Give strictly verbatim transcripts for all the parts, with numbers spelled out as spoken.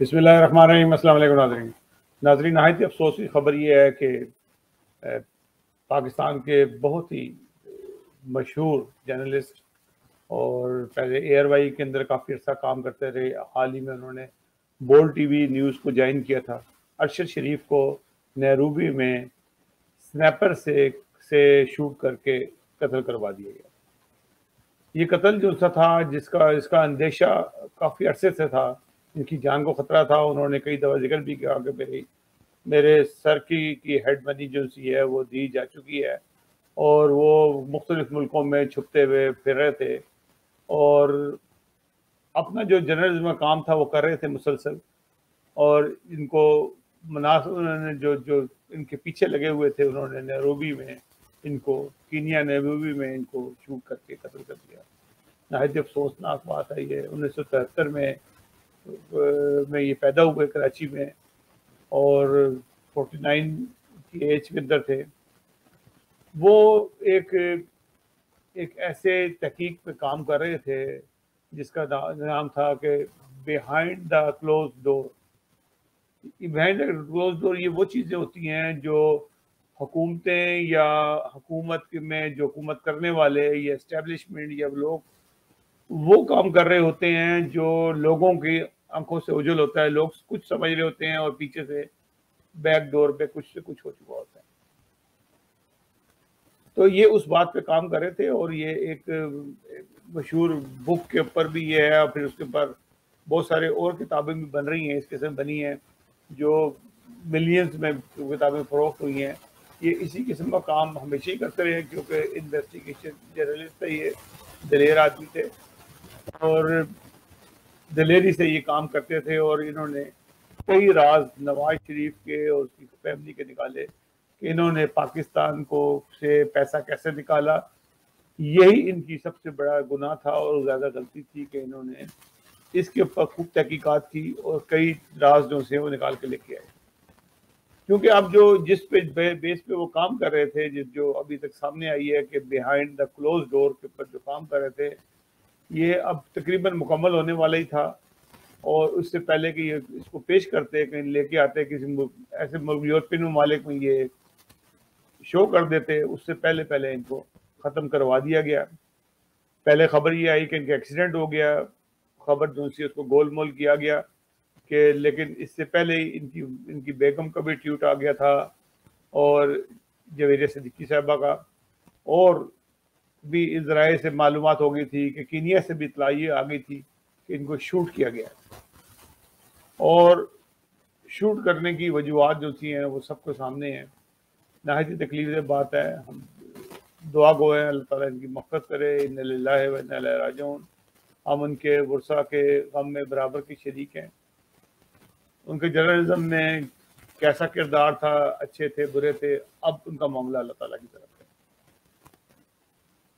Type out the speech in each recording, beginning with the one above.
बिस्मिल्लाहिर्रहमानिर्रहीम, अस्सलाम वालेकुम नाज़रीन। नाज़रीन, नहायत अफसोस की ख़बर यह है कि पाकिस्तान के बहुत ही मशहूर जर्नलिस्ट और पहले ए आर वाई के अंदर काफ़ी अर्सा काम करते रहे, हाल ही में उन्होंने बोल टीवी न्यूज़ को ज्वाइन किया था, अरशद शरीफ को नैरोबी में स्नैपर से से शूट करके कत्ल करवा दिया गया। ये कत्ल जो सा था, जिसका इसका अंदेशा काफ़ी अरसे से था, इनकी जान को ख़तरा था। उन्होंने कई दफ़ा जिक्र भी किया कि मेरी मेरे सर की की हेड मनी जो सी है वो दी जा चुकी है, और वो मुख्तलिफ़ मुल्कों में छुपते हुए फिर रहे थे और अपना जो जर्नलिज्म का काम था वो कर रहे थे मुसलसल। और इनको मुनास उन्होंने जो जो इनके पीछे लगे हुए थे, उन्होंने नैरोबी में इनको कीनिया नैरोबी में इनको शूट करके कत्ल कर दिया। नहायत अफसोसनाक बात है ये। उन्नीस सौ तिहत्तर में में ये पैदा हुए कराची में, और उनचास की एज के अंदर थे। वो एक एक ऐसे तहकीक पे काम कर रहे थे जिसका नाम था कि behind the close door. Behind the close door ये वो चीज़ें होती हैं जो हुकूमतें या हुकूमत में जो हुकूमत करने वाले या इस्टेब्लिशमेंट या लोग वो काम कर रहे होते हैं जो लोगों की आंखों से उजल होता है। लोग कुछ समझ रहे होते हैं और पीछे से बैक डोर पे कुछ से कुछ हो चुका होता है। तो ये उस बात पे काम कर रहे थे, और ये एक मशहूर बुक के ऊपर भी ये है, और फिर उसके ऊपर बहुत सारे और किताबें भी बन रही हैं, इस किस्म बनी हैं जो मिलियंस में किताबें फरोख्त हुई हैं। ये इसी किस्म का काम हमेशा ही करते रहे, क्योंकि इन्वेस्टिगेशन जर्नलिस्ट थे, ये दिलेर आदमी थे और दिलेरी से ये काम करते थे। और इन्होंने कई राज नवाज शरीफ के और उसकी फैमिली के निकाले कि इन्होंने पाकिस्तान को से पैसा कैसे निकाला। यही इनकी सबसे बड़ा गुनाह था और ज़्यादा गलती थी कि इन्होंने इसके ऊपर खूब तहकीकात की और कई राज जो से वो निकाल के लेके आए, क्योंकि अब जो जिस पे बेस पे वो काम कर रहे थे, जिस जो अभी तक सामने आई है कि बिहाइंड द क्लोज डोर के ऊपर जो काम कर रहे थे, ये अब तकरीबन मुकम्मल होने वाला ही था। और उससे पहले कि ये इसको पेश करते कहीं लेके आते किसी मुल्क, ऐसे मुल्क यूरोपियन ममालिक में ये शो कर देते, उससे पहले पहले इनको ख़त्म करवा दिया गया। पहले खबर ये आई कि इनका एक्सीडेंट हो गया, खबर जो सी उसको गोल मोल किया गया कि, लेकिन इससे पहले ही इनकी इनकी बेगम का भी ट्वीट आ गया था और जवेरिया सिद्दीकी साहबा का, और भी इस ज़राए से मालूमात हो गई थी कि कीनिया से भी इतलाई आ गई थी कि इनको शूट किया गया। और शूट करने की वजूहत जो थी हैं वो सबको सामने हैं। नहायत तकलीफदेह बात है। हम दुआ गो हैं, अल्लाह ताला इनकी मफ़रत करे, इन्ना लिल्लाहि व इन्ना इलैहि राजिऊन। हम उनके वर्सा के गम में बराबर के शरीक हैं। उनके जर्नलिज्म में कैसा किरदार था, अच्छे थे बुरे थे, अब उनका मामला अल्लाह ताला की तरफ।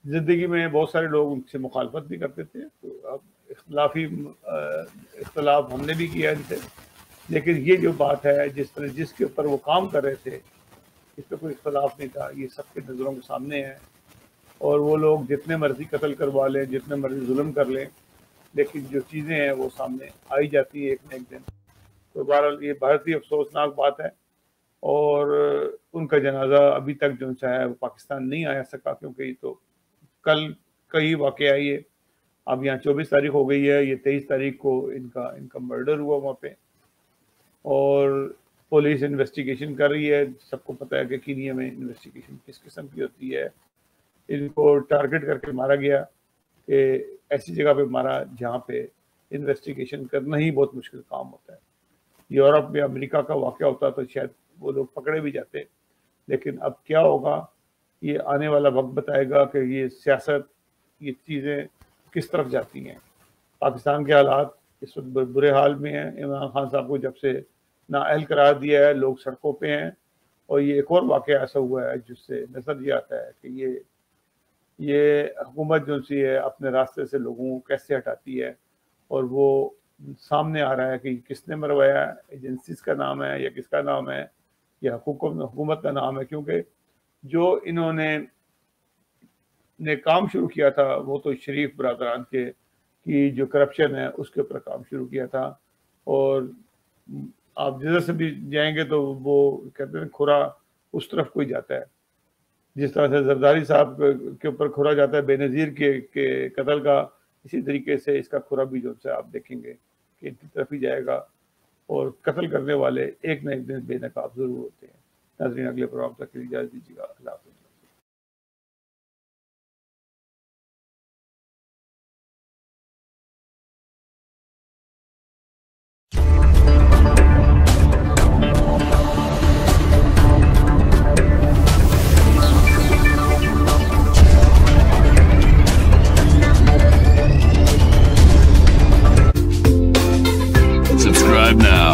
ज़िंदगी में बहुत सारे लोग उनसे मुखालफत भी करते थे, तो अब इख्तलाफी इख्तलाफ हमने भी किया इनसे, लेकिन ये जो बात है जिस तरह जिसके ऊपर वो काम कर रहे थे, इस पर कोई इख्तलाफ नहीं था। ये सबके नज़रों के सामने है, और वो लोग जितने मर्ज़ी कत्ल करवा लें, जितने मर्ज़ी जुल्म कर लें, लेकिन जो चीज़ें हैं वो सामने आई जाती है एक न एक दिन। तो बहरहाल ये बहुत ही अफसोसनाक बात है, और उनका जनाजा अभी तक जो है वो पाकिस्तान नहीं आ सका, क्योंकि तो कल कई वाक़ आई है। अब यहाँ चौबीस तारीख हो गई है, ये तेईस तारीख को इनका इनका मर्डर हुआ वहाँ पे, और पुलिस इन्वेस्टिगेशन कर रही है। सबको पता है कि कीनिया में इन्वेस्टिगेशन किस किस्म की होती है। इनको टारगेट करके मारा गया कि ऐसी जगह पे मारा जहाँ पे इन्वेस्टिगेशन करना ही बहुत मुश्किल काम होता है। यूरोप में अमेरिका का वाक़ होता तो शायद वो लोग पकड़े भी जाते, लेकिन अब क्या होगा ये आने वाला वक्त बताएगा कि ये सियासत ये चीज़ें किस तरफ जाती हैं। पाकिस्तान के हालात इस वक्त बुरे हाल में हैं। इमरान खान साहब को जब से नाअहल करार दिया है, लोग सड़कों पे हैं। और ये एक और वाक़या ऐसा हुआ है जिससे नजर ये आता है कि ये ये हुकूमत जो सी है अपने रास्ते से लोगों को कैसे हटाती है, और वो सामने आ रहा है कि किसने मरवाया, एजेंसीज का नाम है या किसका नाम है या हुकूमत का नाम है। क्योंकि जो इन्होंने ने काम शुरू किया था वो तो शरीफ बरादरान के की जो करप्शन है उसके ऊपर काम शुरू किया था, और आप जिधर से भी जाएंगे तो वो कहते हैं खुरा उस तरफ को ही जाता है। जिस तरह से जरदारी साहब के ऊपर खुरा जाता है बेनज़ीर के के कत्ल का, इसी तरीके से इसका खुरा भी जो आप देखेंगे कि इनकी तरफ ही जाएगा और कत्ल करने वाले एक ना एक दिन बेनकाब जरूर होते हैं। नाजरीन, अगले प्रोग्राम तक के लिए इजाज़त दीजिएगा। अल्लाह हाफ़िज़। Now